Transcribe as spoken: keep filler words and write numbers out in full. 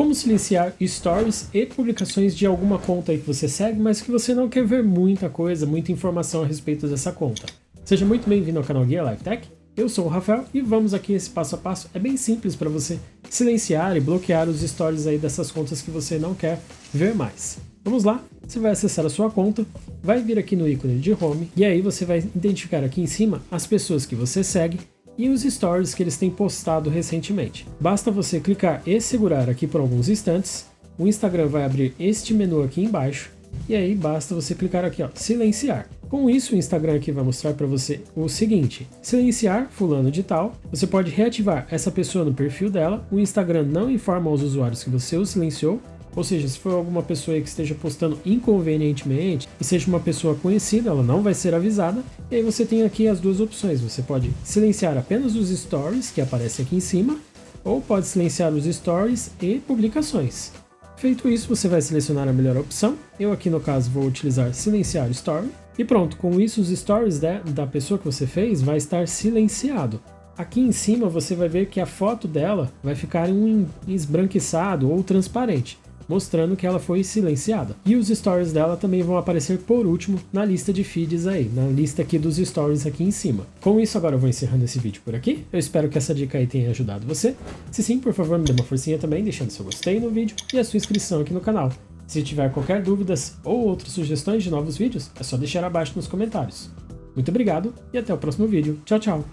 Como silenciar stories e publicações de alguma conta aí que você segue, mas que você não quer ver muita coisa, muita informação a respeito dessa conta. Seja muito bem-vindo ao canal GearLiveTec, eu sou o Rafael e vamos aqui esse passo a passo. É bem simples para você silenciar e bloquear os stories aí dessas contas que você não quer ver mais. Vamos lá, você vai acessar a sua conta, vai vir aqui no ícone de Home e aí você vai identificar aqui em cima as pessoas que você segue e os stories que eles têm postado recentemente. Basta você clicar e segurar aqui por alguns instantes, o Instagram vai abrir este menu aqui embaixo, e aí basta você clicar aqui, ó, silenciar. Com isso o Instagram aqui vai mostrar para você o seguinte, silenciar fulano de tal, você pode reativar essa pessoa no perfil dela, o Instagram não informa aos usuários que você o silenciou, ou seja, se for alguma pessoa aí que esteja postando inconvenientemente e seja uma pessoa conhecida, ela não vai ser avisada. E aí você tem aqui as duas opções, você pode silenciar apenas os stories que aparecem aqui em cima, ou pode silenciar os stories e publicações. Feito isso, você vai selecionar a melhor opção, eu aqui no caso vou utilizar silenciar story, e pronto, com isso os stories da, da pessoa que você fez vai estar silenciado. Aqui em cima você vai ver que a foto dela vai ficar em esbranquiçado ou transparente, mostrando que ela foi silenciada. E os stories dela também vão aparecer por último na lista de feeds aí, na lista aqui dos stories aqui em cima. Com isso agora eu vou encerrando esse vídeo por aqui, eu espero que essa dica aí tenha ajudado você. Se sim, por favor me dê uma forcinha também, deixando seu gostei no vídeo e a sua inscrição aqui no canal. Se tiver qualquer dúvidas ou outras sugestões de novos vídeos, é só deixar abaixo nos comentários. Muito obrigado e até o próximo vídeo. Tchau, tchau!